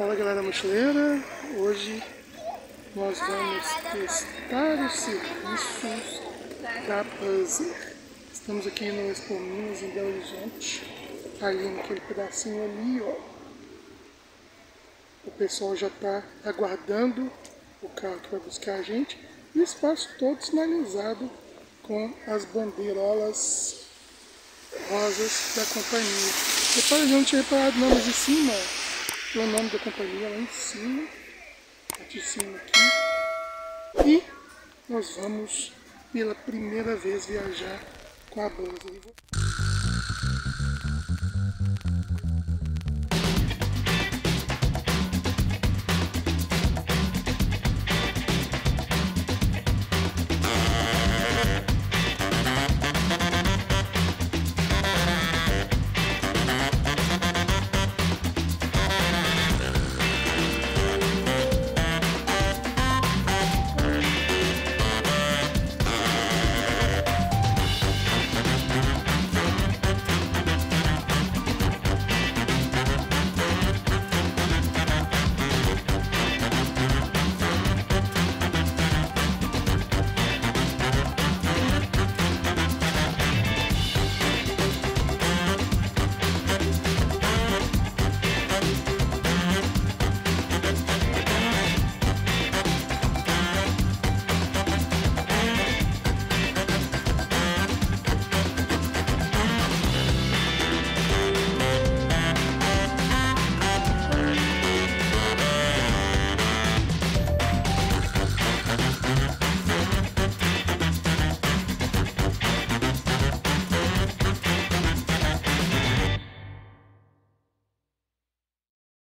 Fala galera mochileira, hoje nós vamos testar os serviços da Buser. Estamos aqui no Expominas em Belo Horizonte, ali naquele pedacinho ali, ó. O pessoal já está aguardando o carro que vai buscar a gente. E o espaço todo sinalizado com as bandeirolas rosas da companhia. Repara, eu não tinha reparado não, mas em cima, o nome da companhia lá em cima, aqui em cima aqui. E nós vamos pela primeira vez viajar com a Buser.